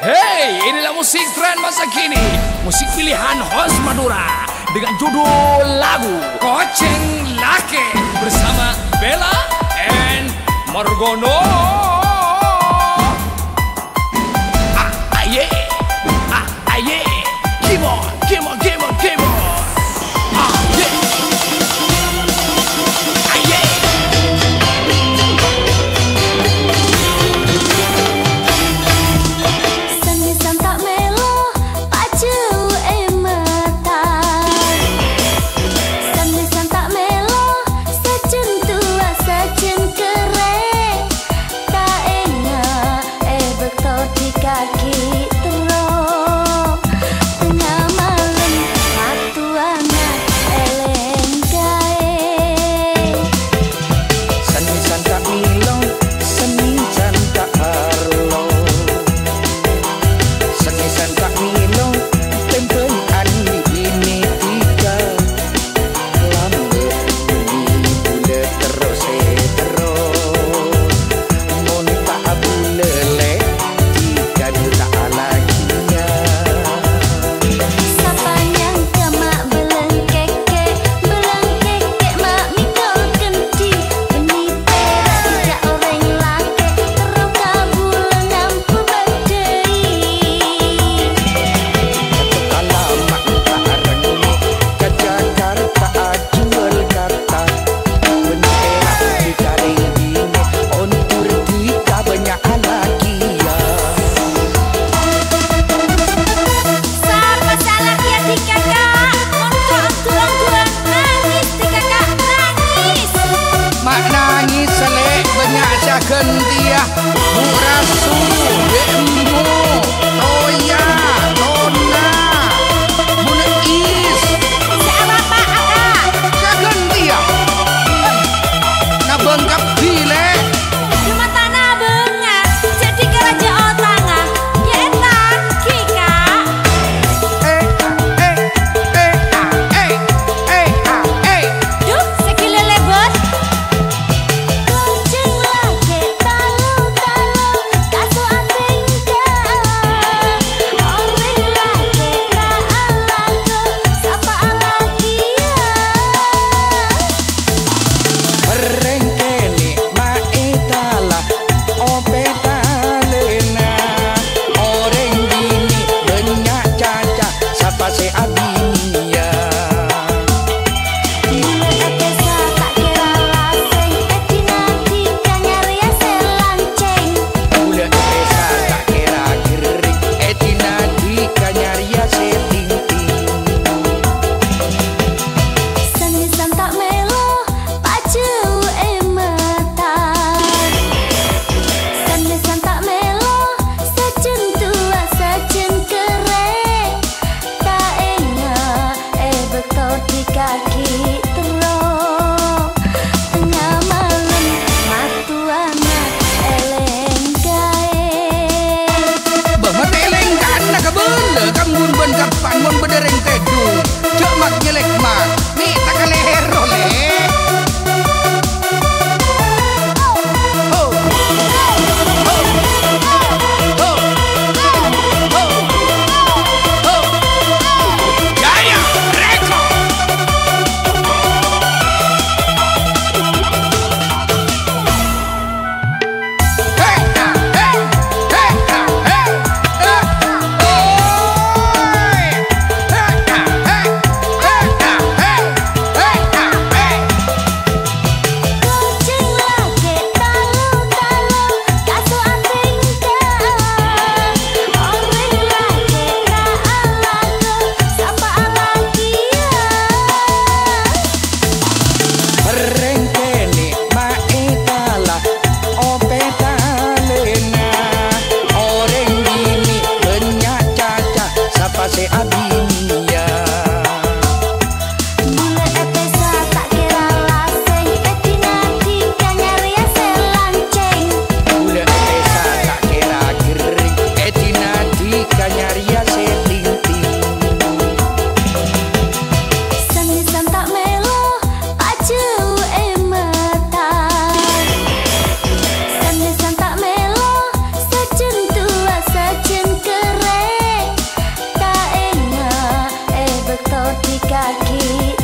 Hey, inilah musik tren masa kini, musik pilihan host Madura dengan judul lagu Koceng Lake bersama Bella and Margono. Aye, come on. Kendia murasu dembo toya nona munis siapa apa kagendia na bengkap dile cuma tanah benga jadi kerajaan tangga nyetan kika duh sekile lebot kaki terong tengah malam matuana eleng kae banget eleng kan nak kebele kanggur ban kapan mun bedereng tedu cak mak nyelek mak ni tak kaleher oleh lagi.